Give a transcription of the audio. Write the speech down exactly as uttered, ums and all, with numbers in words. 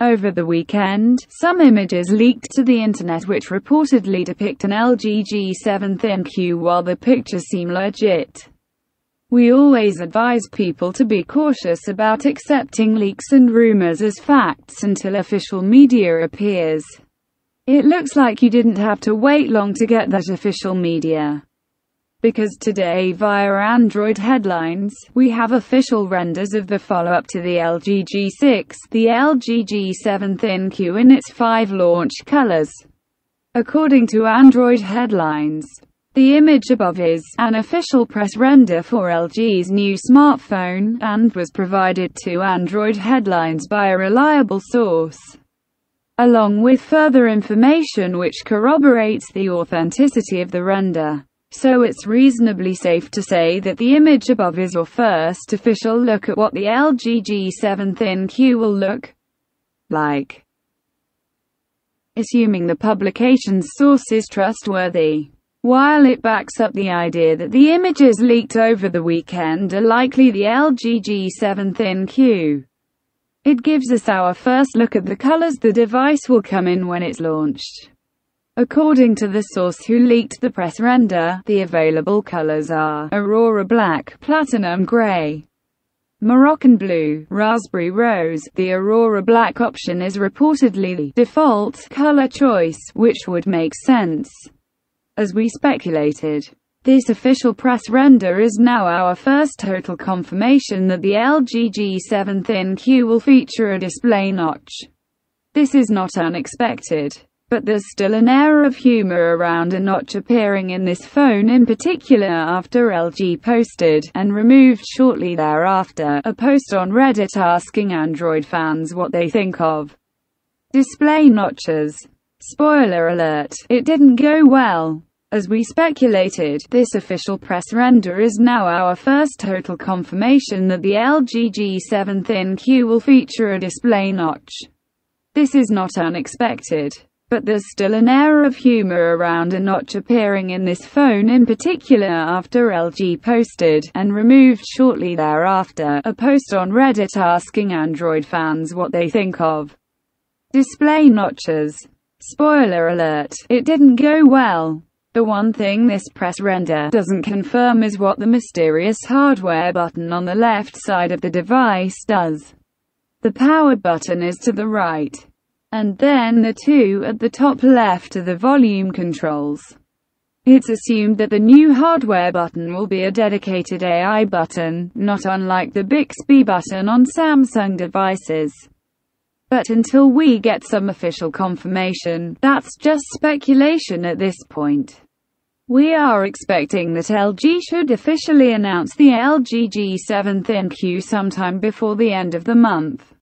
Over the weekend, some images leaked to the internet which reportedly depict an L G G seven ThinQ. While the pictures seem legit, we always advise people to be cautious about accepting leaks and rumors as facts until official media appears. It looks like you didn't have to wait long to get that official media, because today via Android Headlines, we have official renders of the follow-up to the L G G six, the L G G seven ThinQ in its five launch colors. According to Android Headlines, the image above is an official press render for L G's new smartphone, and was provided to Android Headlines by a reliable source, along with further information which corroborates the authenticity of the render. So it's reasonably safe to say that the image above is your first official look at what the L G G seven ThinQ will look like, assuming the publication's source is trustworthy. While it backs up the idea that the images leaked over the weekend are likely the L G G seven ThinQ, it gives us our first look at the colors the device will come in when it's launched. According to the source who leaked the press render, the available colors are Aurora Black, Platinum Gray, Moroccan Blue, Raspberry Rose. The Aurora Black option is reportedly the default color choice, which would make sense, as we speculated. This official press render is now our first total confirmation that the L G G seven ThinQ will feature a display notch. This is not unexpected, but there's still an air of humor around a notch appearing in this phone in particular, after L G posted, and removed shortly thereafter, a post on Reddit asking Android fans what they think of display notches. Spoiler alert, it didn't go well. As we speculated, this official press render is now our first total confirmation that the L G G seven ThinQ will feature a display notch. This is not unexpected, but there's still an air of humor around a notch appearing in this phone in particular, after L G posted, and removed shortly thereafter, a post on Reddit asking Android fans what they think of display notches. Spoiler alert, it didn't go well. The one thing this press render doesn't confirm is what the mysterious hardware button on the left side of the device does. The power button is to the right, and then the two at the top left are the volume controls. It's assumed that the new hardware button will be a dedicated A I button, not unlike the Bixby button on Samsung devices. But until we get some official confirmation, that's just speculation at this point. We are expecting that L G should officially announce the L G G seven ThinQ sometime before the end of the month.